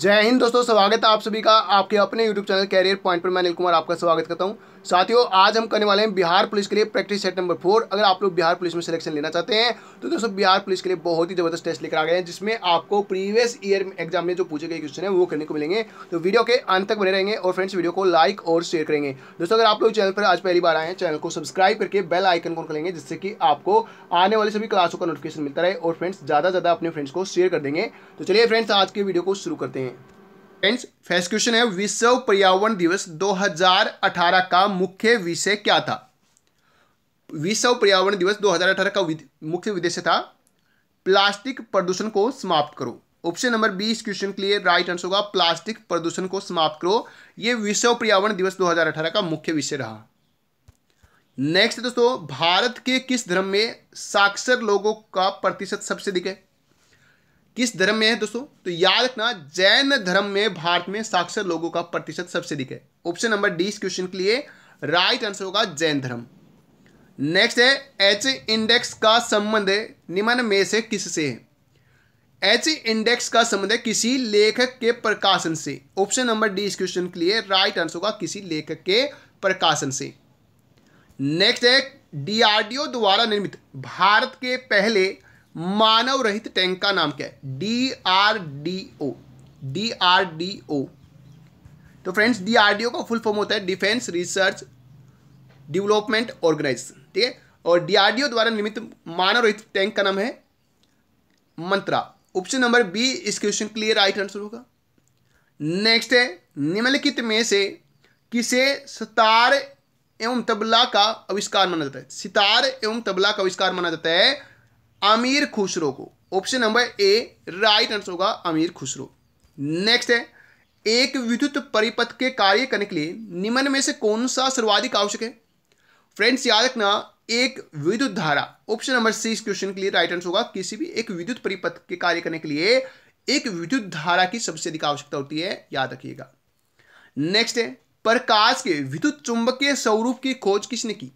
जय हिंद दोस्तों, स्वागत है आप सभी का आपके अपने YouTube चैनल कैरियर पॉइंट पर। मैं नील कुमार आपका स्वागत करता हूं। साथियों, आज हम करने वाले हैं बिहार पुलिस के लिए प्रैक्टिस सेट नंबर 4। अगर आप लोग बिहार पुलिस में सिलेक्शन लेना चाहते हैं तो दोस्तों बिहार पुलिस के लिए बहुत ही ज़बरदस्त टेस्ट लेकर आ गए हैं, जिसमें आपको प्रीवियस ईयर एग्जाम में जो पूछे गए क्वेश्चन है वो करने को मिलेंगे। तो वीडियो के अंत तक बने रहेंगे और फ्रेंड्स वीडियो को लाइक और शेयर करेंगे। दोस्तों, अगर आप लोग चैनल पर आज पहली बार आए हैं, चैनल को सब्सक्राइब करके बेल आइकन को करेंगे, जिससे कि आपको आने वाली सभी क्लासों का नोटिफिकेशन मिलता रहे और फ्रेंड्स ज़्यादा से ज़्यादा अपने फ्रेंड्स को शेयर कर देंगे। तो चलिए फ्रेंड्स, आज के वीडियो को शुरू करते हैं। फ्रेंड्स, फर्स्ट क्वेश्चन है, विश्व पर्यावरण दिवस 2018 का मुख्य विषय क्या था? विश्व पर्यावरण दिवस 2018 का मुख्य उद्देश्य था प्लास्टिक प्रदूषण को समाप्त करो। ऑप्शन नंबर बी इस क्वेश्चन के लिए राइट आंसर होगा, प्लास्टिक प्रदूषण को समाप्त करो। यह विश्व पर्यावरण दिवस 2018 का मुख्य विषय रहा। नेक्स्ट दोस्तों, भारत के किस धर्म में साक्षर लोगों का प्रतिशत सबसे अधिक है? किस धर्म में है दोस्तों? तो याद रखना, जैन धर्म में भारत में साक्षर लोगों का प्रतिशत सबसे अधिक है। ऑप्शन नंबर डी इस क्वेश्चन के लिए राइट आंसर होगा, जैन धर्म। नेक्स्ट है, एच इंडेक्स का संबंध निम्न में से किससे है? एच इंडेक्स का संबंध है किसी लेखक के प्रकाशन से। ऑप्शन नंबर डी इस क्वेश्चन के लिए राइट आंसर होगा, किसी लेखक के प्रकाशन से। नेक्स्ट है, DRDO द्वारा निर्मित भारत के पहले मानव रहित टैंक का नाम क्या है? DRDO। तो फ्रेंड्स, DRDO का फुल फॉर्म होता है डिफेंस रिसर्च डेवलपमेंट ऑर्गेनाइजेशन, ठीक है। और DRDO द्वारा निर्मित मानव रहित टैंक का नाम है मंत्रा। ऑप्शन नंबर बी इस क्वेश्चन के लिए राइट आंसर होगा। नेक्स्ट है, निम्नलिखित में से किसे सितार एवं तबला का आविष्कार माना जाता है? सितार एवं तबला का आविष्कार माना जाता है अमीर खुसरो को। Option number A right answer होगा, अमीर खुसरो। नेक्स्ट है, एक विद्युत परिपथ के कार्य करने के लिए निम्न में से कौन सा सर्वाधिक आवश्यक है? फ्रेंड्स याद रखना, एक विद्युत धारा। ऑप्शन नंबर सी इस क्वेश्चन के लिए राइट आंसर होगा, किसी भी एक विद्युत परिपथ के कार्य करने के लिए एक विद्युत धारा की सबसे अधिक आवश्यकता होती है, याद रखिएगा। नेक्स्ट है, प्रकाश के विद्युत चुंबकीय स्वरूप की खोज किसने की?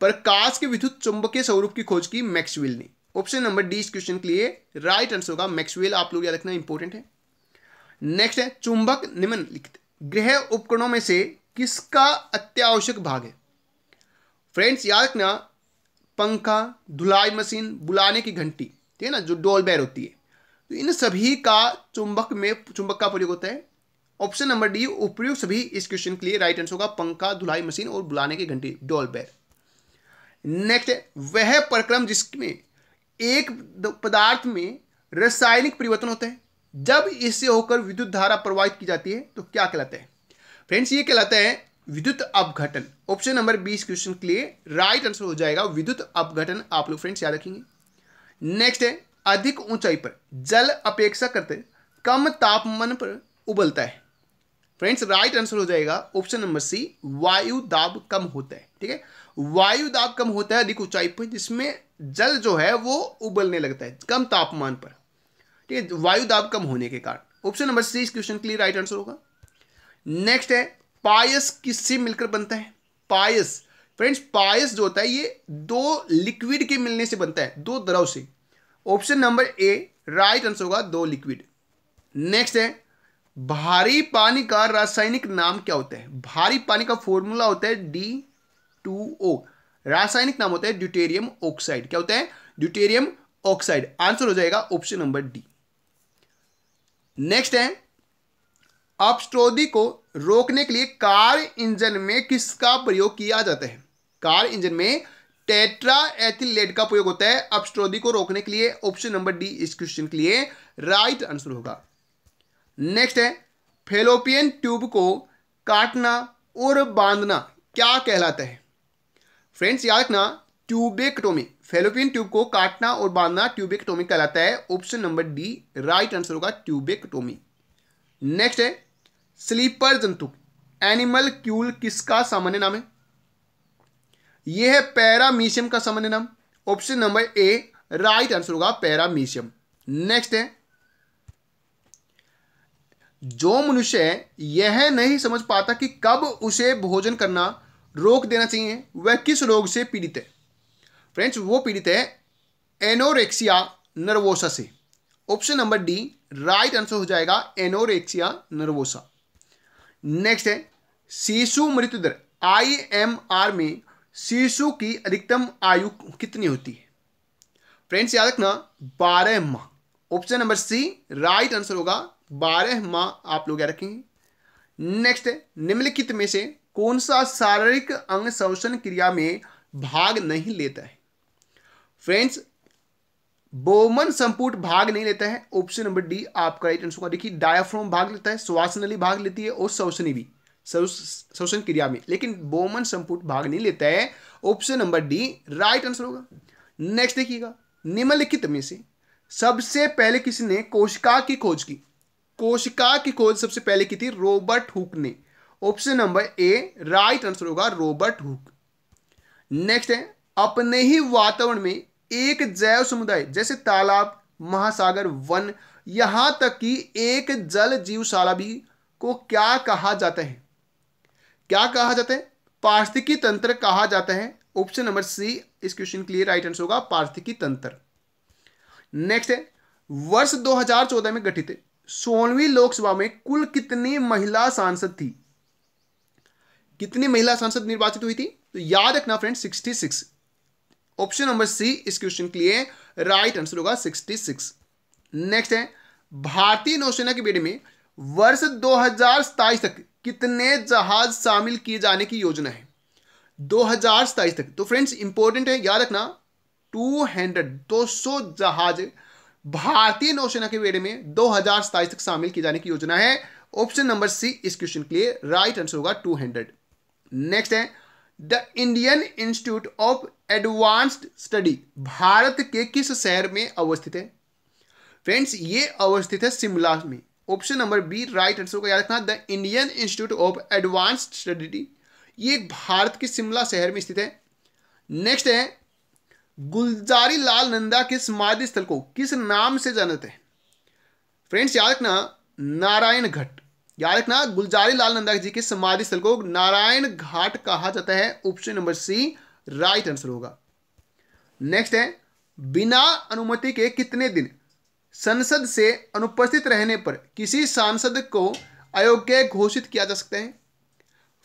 प्रकाश के विद्युत चुंबकीय स्वरूप की खोज की मैक्सवेल ने। ऑप्शन नंबर डी इस क्वेश्चन के लिए राइट आंसर होगा, मैक्सवेल। आप लोग याद रखना, इंपॉर्टेंट है। नेक्स्ट है, चुंबक निम्नलिखित गृह उपकरणों में से किसका अत्यावश्यक भाग है? फ्रेंड्स याद रखना, पंखा, धुलाई मशीन, बुलाने की घंटी, ठीक है ना, जो डोल बेल होती है, तो इन सभी का चुंबक का प्रयोग होता है। ऑप्शन नंबर डी उपयुक्त सभी इस क्वेश्चन के लिए राइट आंसर होगा, पंखा, धुलाई मशीन और बुलाने की घंटी, डोल बेल। नेक्स्ट है, वह प्रक्रम जिसमें एक पदार्थ में रासायनिक परिवर्तन होता है, जब इससे होकर विद्युत धारा प्रवाहित की जाती है तो क्या कहलाता है? फ्रेंड्स ये कहलाता है विद्युत अपघटन। ऑप्शन नंबर बी इस क्वेश्चन के लिए राइट आंसर हो जाएगा, विद्युत अपघटन। आप लोग फ्रेंड्स याद रखेंगे। नेक्स्ट है, अधिक ऊंचाई पर जल अपेक्षा करते कम तापमान पर उबलता है। फ्रेंड्स राइट आंसर हो जाएगा ऑप्शन नंबर सी, वायु दाब कम होता है, ठीक है। वायु दाब कम होता है अधिक ऊंचाई पर, जिसमें जल जो है वो उबलने लगता है कम तापमान पर, ठीक है, वायु दाब कम होने के कारण। ऑप्शन नंबर सी इस क्वेश्चन के लिए राइट आंसर होगा। नेक्स्ट है, पायस किससे मिलकर बनता है? पायस, फ्रेंड्स पायस जो होता है ये दो लिक्विड के मिलने से बनता है, दो द्रव से। Option number A right answer होगा, दो लिक्विड। नेक्स्ट है, भारी पानी का रासायनिक नाम क्या होता है? भारी पानी का फॉर्मूला होता है D2O। रासायनिक नाम होता है ड्यूटेरियम ऑक्साइड। क्या होता है? Deuterium oxide. आंसर हो जाएगा ऑप्शन नंबर डी। नेक्स्ट है, अपस्टोधी को रोकने के लिए कार इंजन में किसका प्रयोग किया जाता है? कार इंजन में टेट्राएथिल लेड का प्रयोग होता है अपस्टोधी को रोकने के लिए। ऑप्शन नंबर डी इस क्वेश्चन के लिए राइट आंसर होगा। नेक्स्ट है, फैलोपियन ट्यूब को काटना और बांधना क्या कहलाता है? फ्रेंड्स याद रखना, ट्यूबेक्टोमी। फैलोपियन ट्यूब को काटना और बांधना ट्यूबेक्टोमी कहलाता है। Option number D right answer होगा, ट्यूबेक्टोमी। नेक्स्ट है, स्लीपर जंतु एनिमल क्यूल किसका सामान्य नाम है? यह है पैरामीशियम का सामान्य नाम। Option number A right answer होगा, पैरामीशियम। नेक्स्ट है, जो मनुष्य यह नहीं समझ पाता कि कब उसे भोजन करना रोक देना चाहिए, वह किस रोग से पीड़ित है? फ्रेंड्स वो पीड़ित है एनोरेक्सिया नर्वोसा से। Option number D right answer हो जाएगा एनोरेक्सिया नर्वोसा। नेक्स्ट है शिशु मृत्यु दर IMR में शिशु की अधिकतम आयु कितनी होती है? फ्रेंड्स याद रखना 12 माह। Option number C right answer होगा 12 माह। आप लोग याद रखेंगे। नेक्स्ट है निम्नलिखित में से कौन सा शारीरिक अंग श्वसन क्रिया में भाग नहीं लेता है? फ्रेंड्स बोमन संपुट भाग नहीं लेता है। ऑप्शन नंबर डी आपका राइट आंसर होगा। देखिए डायाफ्राम भाग लेता है, श्वास नली भाग लेती है और श्वसनी भी श्वसन क्रिया में, लेकिन बोमन संपुट भाग नहीं लेता है। Option number D right answer होगा। नेक्स्ट देखिएगा निम्नलिखित में से सबसे पहले किसने कोशिका की खोज की? कोशिका की खोज सबसे पहले की थी रोबर्ट हुक ने। Option number A right answer होगा रोबर्ट हुक। नेक्स्ट है अपने ही वातावरण में एक जैव समुदाय जैसे तालाब, महासागर, वन, यहां तक कि एक जल जीवशाला भी को क्या कहा जाता है? क्या कहा जाता है? पारिस्थितिकी तंत्र कहा जाता है। ऑप्शन नंबर सी इस क्वेश्चन के लिए राइट आंसर होगा पारिस्थितिकी तंत्र। नेक्स्ट है वर्ष 2014 में गठित 16वीं लोकसभा में कुल कितनी महिला सांसद थी? कितनी महिला सांसद निर्वाचित हुई थी? तो याद रखना फ्रेंड्स 66। ऑप्शन नंबर सी इस क्वेश्चन के लिए राइट आंसर होगा 66। नेक्स्ट है भारतीय नौसेना के बेड़े में वर्ष 2027 तक कितने जहाज शामिल किए जाने की योजना है? 2027 तक। तो फ्रेंड्स इंपॉर्टेंट है याद रखना 200 जहाज भारतीय नौसेना के बेड़े में 2027 तक शामिल किए जाने की योजना है। ऑप्शन नंबर सी इस क्वेश्चन के लिए राइट आंसर होगा 200। नेक्स्ट है the Indian Institute of Advanced Study Bharat के किस शहर में अवस्थित है? फ्रेंड्स ये अवस्थित है शिमला में। Option number B right answer को याद रखना the Indian Institute of Advanced Study ये भारत के शिमला शहर में स्थित है। नेक्स्ट है गुलजारी लाल नंदा के समाधि स्थल को किस नाम से जाना जाता है? फ्रेंड्स याद रखना नारायण घाट। याद रखना गुलजारी लाल नंदा जी के समाधि स्थल को नारायण घाट कहा जाता है। Option number C right answer होगा। नेक्स्ट है बिना अनुमति के कितने दिन संसद से अनुपस्थित रहने पर किसी सांसद को अयोग्य घोषित किया जा सकता है?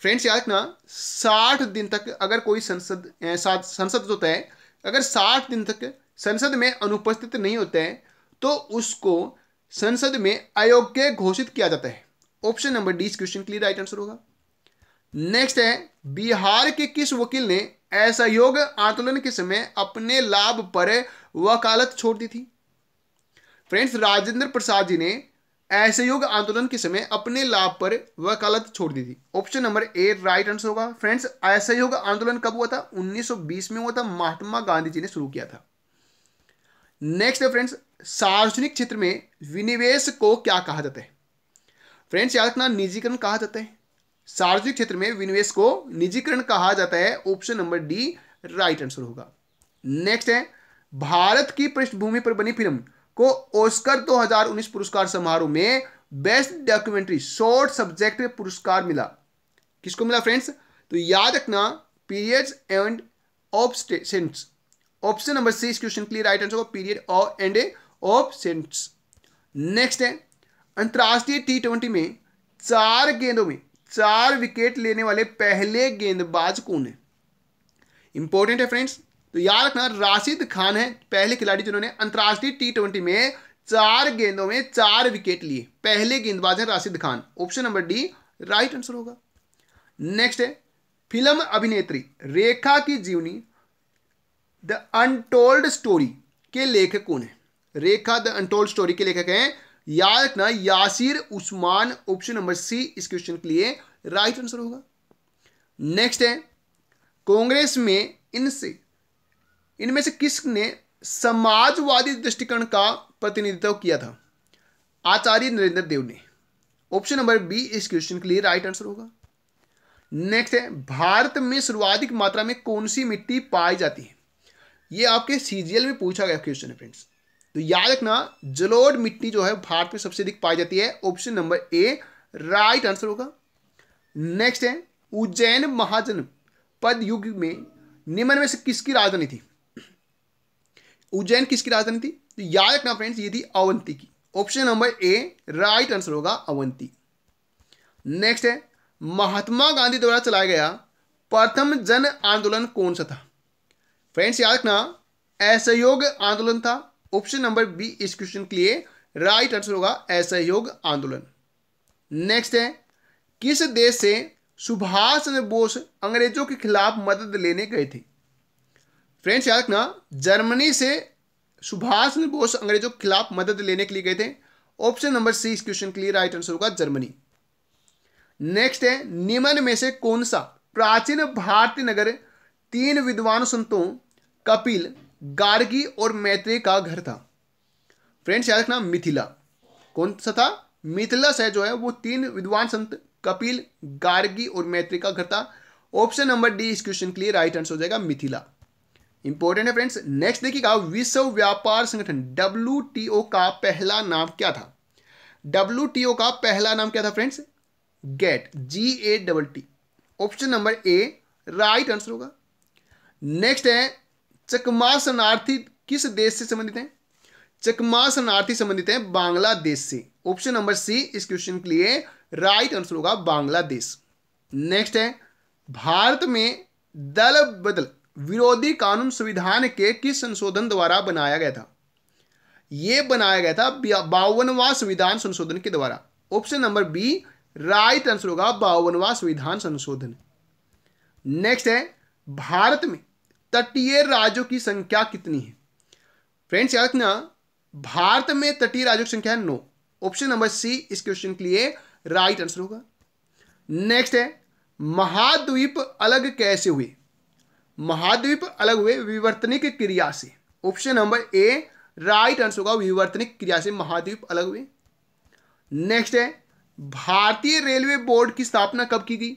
फ्रेंड्स याद रखना 60 दिन तक। अगर कोई संसद होता है, अगर 60 दिन तक संसद में अनुपस्थित नहीं होता है तो उसको संसद में अयोग्य घोषित किया जाता है। ऑप्शन नंबर डी इस क्वेश्चन के लिए राइट आंसर होगा। नेक्स्ट है बिहार के किस वकील ने असहयोग आंदोलन के समय अपने लाभ पर वकालत छोड़ दी थी? फ्रेंड्स राजेंद्र प्रसाद जी ने असहयोग आंदोलन के समय अपने लाभ पर वकालत छोड़ दी थी। Option number A right answer होगा। फ्रेंड्स असहयोग आंदोलन कब हुआ था? 1920 में हुआ था। महात्मा गांधी जी ने शुरू किया था। नेक्स्ट है फ्रेंड्स सार्वजनिक क्षेत्र में विनिवेश को क्या कहा जाता है? फ्रेंड्स याद रखना निजीकरण कहा जाता है। सार्वजनिक क्षेत्र में विनिवेश को निजीकरण कहा जाता है। Option number D right answer होगा। नेक्स्ट है भारत की पृष्ठभूमि पर बनी फिल्म को ऑस्कर 2019 पुरस्कार समारोह में बेस्ट डॉक्यूमेंट्री शॉर्ट सब्जेक्ट पुरस्कार मिला। किसको मिला फ्रेंड्स? तो याद रखना periods and ऑब्स्टेंस। Option number C इस क्वेश्चन के लिए राइट आंसर होगा पीरियड एंड ऑब्स्टेंस। नेक्स्ट है अंतर्राष्ट्रीय T20 में 4 गेंदों में 4 विकेट लेने वाले पहले गेंदबाज कौन है? इंपॉर्टेंट है फ्रेंड्स। तो याद रखना राशिद खान है पहले खिलाड़ी जिन्होंने अंतर्राष्ट्रीय T20 में 4 गेंदों में 4 विकेट लिए। पहले गेंदबाज है Rashid Khan. Option number D right answer होगा। नेक्स्ट है फिल्म अभिनेत्री रेखा की जीवनी द अनटोल्ड स्टोरी के लेखक कौन है? रेखा द अनटोल्ड स्टोरी के लेखक हैं याद रखना Yasir Usman. Option number C इस क्वेश्चन के लिए राइट आंसर होगा। नेक्स्ट है कांग्रेस में इनमें से किसने समाजवादी दृष्टिकोण का प्रतिनिधित्व किया था? आचार्य नरेंद्र देव ने। ऑप्शन नंबर बी इस क्वेश्चन के लिए राइट आंसर होगा। नेक्स्ट है भारत में सर्वाधिक मात्रा में कौन सी मिट्टी पाई जाती है? ये आपके CGL में पूछा गया क्वेश्चन है फ्रेंड्स। तो याद रखना जलोढ़ मिट्टी जो है भारत में सबसे अधिक पाई जाती है। Option number A right answer होगा। नेक्स्ट है उज्जैन महाजन पद युग में निम्न में से किसकी राजधानी थी? उज्जैन किसकी राजधानी थी? तो याद रखना फ्रेंड्स, ये थी अवंती की। Option number A right answer होगा अवंती। नेक्स्ट है महात्मा गांधी द्वारा चलाया गया प्रथम जन आंदोलन कौन सा था? फ्रेंड्स याद रखना असहयोग आंदोलन था। ऑप्शन नंबर बी इस क्वेश्चन के लिए राइट आंसर होगा असहयोग आंदोलन। नेक्स्ट है किस देश से सुभाष चंद्र बोस अंग्रेजों के खिलाफ मदद लेने गए थे? फ्रेंड्स याद रखना जर्मनी से सुभाष चंद्र बोस अंग्रेजों के खिलाफ मदद लेने के लिए गए थे। ऑप्शन नंबर सी इस क्वेश्चन के लिए राइट आंसर होगा जर्मनी। नेक्स्ट है निम्न में से कौन सा प्राचीन भारतीय नगर तीन विद्वान संतों कपिल, गार्गी और मैत्रेयी का घर था? फ्रेंड्स याद रखना मिथिला। कौन सा था? मिथिला से जो है वो तीन विद्वान संत कपिल, गार्गी और मैत्रेयी का घर था। ऑप्शन नंबर डी इस क्वेश्चन के लिए राइट आंसर हो जाएगा मिथिला। इंपॉर्टेंट है फ्रेंड्स। नेक्स्ट देखिएगा विश्व व्यापार संगठन WTO का पहला नाम क्या था? WTO का पहला नाम क्या था friends? GATT, GATT। Option number A right answer होगा। नेक्स्ट है चकमा शरणार्थी किस देश से संबंधित हैं? चकमा शरणार्थी संबंधित हैं बांग्लादेश से। ऑप्शन नंबर सी इस क्वेश्चन के लिए राइट आंसर होगा बांग्लादेश। नेक्स्ट है भारत में दल बदल विरोधी कानून संविधान के किस संशोधन द्वारा बनाया गया था? यह बनाया गया था 52वां संविधान संशोधन के द्वारा। Option number B right answer होगा 52वां संविधान संशोधन। नेक्स्ट है भारत में तटीय राज्यों की संख्या कितनी है? फ्रेंड्स याद रखना भारत में तटीय राज्यों की संख्या 9। ऑप्शन नंबर सी इस क्वेश्चन के लिए राइट आंसर होगा। नेक्स्ट है महाद्वीप अलग कैसे हुए? महाद्वीप अलग हुए विवर्तनिक क्रिया से। Option number A right answer होगा विवर्तनिक क्रिया से महाद्वीप अलग हुए। नेक्स्ट है भारतीय रेलवे बोर्ड की स्थापना कब की गई?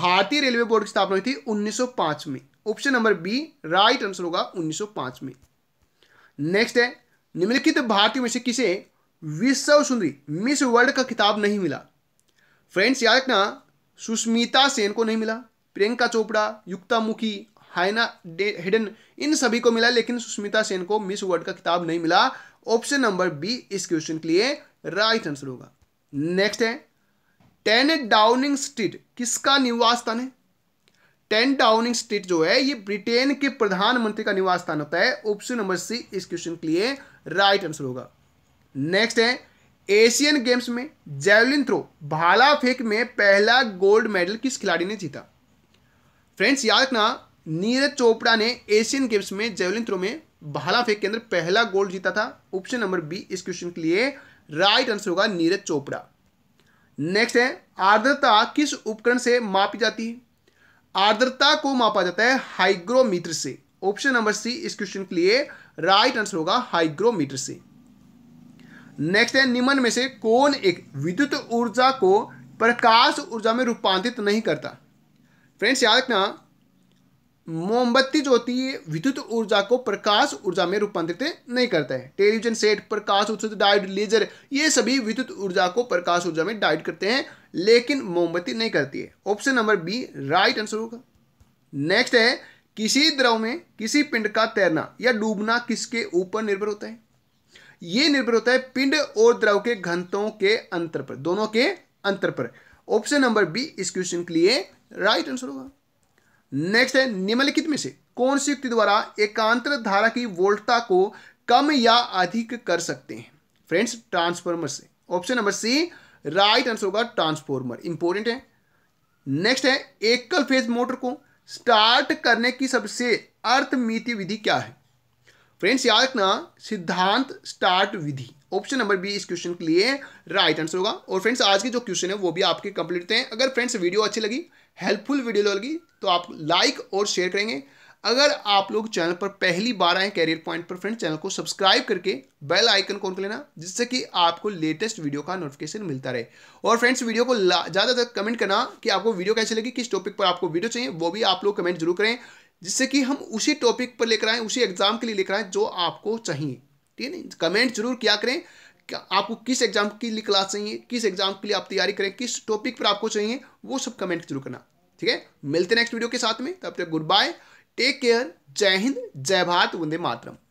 भारतीय रेलवे बोर्ड की स्थापना हुई थी 1905 में। Option number B right answer होगा 1905 में। नेक्स्ट है निम्नलिखित भारतीयों में से किसे विश्व सुंदरी मिस वर्ल्ड का खिताब नहीं मिला? फ्रेंड्स याद रखना सुष्मिता सेन को नहीं मिला, प्रियंका चोपड़ा, युक्ता मुखी, हाइना हेडन इन सभी को मिला, लेकिन सुष्मिता सेन को मिस वर्ल्ड का खिताब नहीं मिला। ऑप्शन नंबर बी इस क्वेश्चन के लिए राइट आंसर होगा। नेक्स्ट है 10 डाउनिंग स्ट्रीट किसका निवास स्थान है? 10 डाउनिंग स्ट्रीट जो है ये ब्रिटेन के प्रधानमंत्री का निवास स्थान होता है। ऑप्शन नंबर सी इस क्वेश्चन के लिए राइट आंसर होगा। नेक्स्ट है एशियन गेम्स में जैवलिन थ्रो भाला फेंक में पहला गोल्ड मेडल किस खिलाड़ी ने जीता? फ्रेंड्स याद रखना नीरज चोपड़ा ने एशियन गेम्स में जैवलिन थ्रो में भाला फेंक के अंदर पहला गोल्ड जीता था। ऑप्शन नंबर बी इस क्वेश्चन के लिए राइट आंसर होगा नीरज चोपड़ा। नेक्स्ट है आर्द्रता किस उपकरण से मापी जाती है? आर्द्रता को मापा जाता है हाइग्रोमीटर से। ऑप्शन नंबर सी इस क्वेश्चन के लिए राइट आंसर होगा हाइग्रोमीटर से। नेक्स्ट है निम्न में से कौन एक विद्युत ऊर्जा को प्रकाश ऊर्जा में रूपांतरित नहीं करता? फ्रेंड्स याद रखना मोमबत्ती जो होती है विद्युत ऊर्जा को प्रकाश ऊर्जा में रूपांतरित नहीं करता है। टेलीविजन सेट, प्रकाश उत्सर्जक डायोड, लेजर ये सभी विद्युत ऊर्जा को प्रकाश ऊर्जा में डायोड करते हैं, लेकिन मोमबत्ती नहीं करती है। Option number B right answer होगा। नेक्स्ट है किसी द्रव में किसी पिंड का तैरना या डूबना किसके ऊपर निर्भर होता है? यह निर्भर होता है पिंड और द्रव के घनत्वों के अंतर पर, दोनों के अंतर पर। ऑप्शन नंबर बी इस क्वेश्चन के लिए राइट आंसर होगा। नेक्स्ट है निम्नलिखित में से कौन सी युक्ति द्वारा एकांतर धारा की वोल्टता को कम या अधिक कर सकते हैं? फ्रेंड्स ट्रांसफॉर्मर से। Option number C right answer होगा ट्रांसफॉर्मर। इंपॉर्टेंट है। नेक्स्ट है एकल फेज मोटर को स्टार्ट करने की सबसे अर्थमिति विधि क्या है? फ्रेंड्स याद रखना सिद्धांत स्टार्ट विधि। ऑप्शन नंबर बी इस क्वेश्चन के लिए राइट आंसर होगा। और फ्रेंड्स आज के जो क्वेश्चन है वो भी आपके कंप्लीट हैं। अगर फ्रेंड्स वीडियो अच्छी लगी, हेल्पफुल वीडियो लगी तो आप लाइक और शेयर करेंगे। अगर आप लोग चैनल पर पहली बार आए कैरियर पॉइंट पर, फ्रेंड्स चैनल को सब्सक्राइब करके बेल आइकन को ऑन कर लेना, जिससे कि आपको लेटेस्ट वीडियो का नोटिफिकेशन मिलता रहे। और फ्रेंड्स वीडियो को ज़्यादातर कमेंट करना कि आपको वीडियो कैसे लगी, किस टॉपिक पर आपको वीडियो चाहिए, वो भी आप लोग कमेंट जरूर करें, जिससे कि हम उसी टॉपिक पर लेकर आएँ, उसी एग्जाम के लिए लेकर आएँ जो आपको चाहिए। ठीक है ना, कमेंट जरूर किया करें कि आपको किस एग्जाम के लिए क्लास चाहिए, किस एग्जाम के लिए आप तैयारी करें, किस टॉपिक पर आपको चाहिए, वो सब कमेंट जरूर करना। ठीक है, मिलते हैं नेक्स्ट वीडियो के साथ में। तब तक गुड बाय, टेक केयर, जय हिंद, जय भारत, वंदे मातरम।